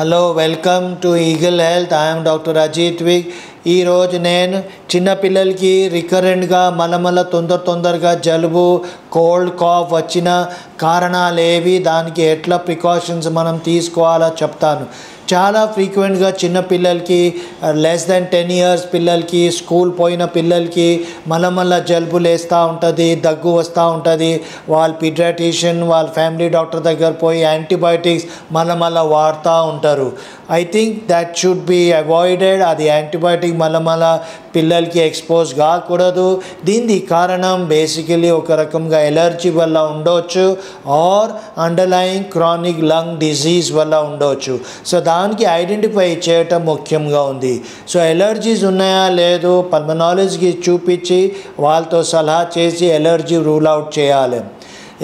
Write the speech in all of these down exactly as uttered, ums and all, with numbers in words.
Hello, welcome to Eagle Health. I am Doctor Rajit Vik. ఈ రోజు నేను చిన్న పిల్లలకి రికరెంట్గా మలమల తొందర తొందరగా జలుబు కోల్డ్ కాఫ్ వచ్చిన కారణాలు ఏవి, దానికి ఎట్లా ప్రికాషన్స్ మనం తీసుకోవాలో చెప్తాను. చాలా ఫ్రీక్వెంట్గా చిన్న పిల్లలకి లెస్ దెన్ టెన్ ఇయర్స్ పిల్లలకి, స్కూల్ పోయిన పిల్లలకి మలమల జలుబు లేస్తూ ఉంటుంది, దగ్గు వస్తూ ఉంటుంది. వాళ్ళ పీడియాట్రిషియన్ వాళ్ళ ఫ్యామిలీ డాక్టర్ దగ్గర పోయి యాంటీబయాటిక్స్ మలమల వాడుతూ ఉంటారు. I think that should be avoided. అది యాంటీబయాటిక్ మలమల పిల్లలకి ఎక్స్పోజ్ కాకూడదు. దీనికి కారణం బేసికలీ ఒక రకంగా ఎలర్జీ వల్ల ఉండవచ్చు, or underlying chronic lung disease వల్ల ఉండవచ్చు. సో దానికి ఐడెంటిఫై చేయటం ముఖ్యంగా ఉంది. సో ఎలర్జీస్ ఉన్నాయా లేదు పల్మనాలజీకి చూపించి వాళ్ళతో సలహా చేసి ఎలర్జీ రూల్ అవుట్ చేయాలి.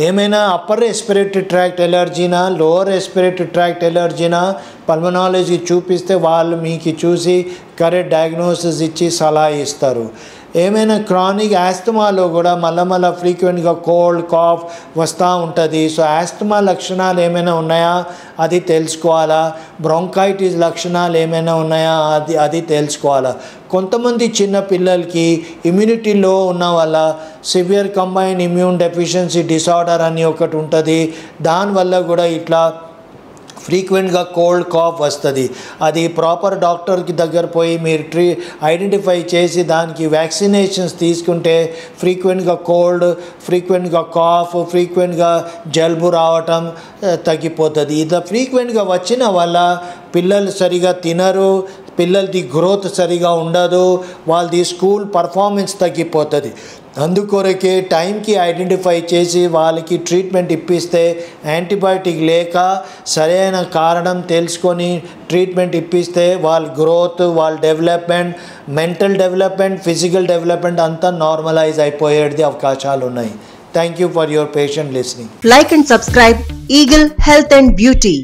ఏమైనా అప్పర్ రెస్పిరేటరీ ట్రాక్ట్ ఎలర్జీనా లోవర్ రెస్పిరేటరీ ట్రాక్ట్ ఎలర్జీనా పల్మనాలజీ చూపిస్తే వాళ్ళు మీకు చూసి కరెక్ట్ డయాగ్నోసిస్ ఇచ్చి సలహా ఇస్తారు. ఏమైనా క్రానిక్ ఆస్తమాలో కూడా మళ్ళమల ఫ్రీక్వెంట్గా కోల్డ్ కాఫ్ వస్తూ ఉంటుంది. సో ఆస్తమా లక్షణాలు ఏమైనా ఉన్నాయా అది తెలుసుకోవాలా, బ్రాంకైటిస్ లక్షణాలు ఏమైనా ఉన్నాయా అది అది తెలుసుకోవాలా. కొంతమంది చిన్న పిల్లలకి ఇమ్యూనిటీ లో ఉన్న వల్ల severe combine immune deficiency disorder అని ఒకటి ఉంటుంది. దానివల్ల కూడా ఇట్లా ఫ్రీక్వెంట్గా కోల్డ్ కాఫ్ వస్తుంది. అది ప్రాపర్ డాక్టర్కి దగ్గర పోయి మీరు ట్రీ ఐడెంటిఫై చేసి దానికి వ్యాక్సినేషన్స్ తీసుకుంటే ఫ్రీక్వెంట్గా కోల్డ్, ఫ్రీక్వెంట్గా కాఫ్, ఫ్రీక్వెంట్గా జలుబు రావటం తగ్గిపోతుంది. ఇది ఫ్రీక్వెంట్గా వచ్చిన వల్ల పిల్లలు సరిగా తినరు, పిల్లలది గ్రోత్ సరిగా ఉండదు, వాళ్ళది స్కూల్ పర్ఫార్మెన్స్ తగ్గిపోతుంది. అందుకొరకే టైంకి ఐడెంటిఫై చేసి వాళ్ళకి ట్రీట్మెంట్ ఇప్పిస్తే, యాంటీబయాటిక్ లేక సరైన కారణం తెలుసుకొని ట్రీట్మెంట్ ఇప్పిస్తే వాళ్ళ గ్రోత్, వాళ్ళ development, mental development, physical development అంతా నార్మలైజ్ అయిపోయేది అవకాశాలు ఉన్నాయి. Thank you for your patient listening. Like and subscribe Eagle Health and beauty.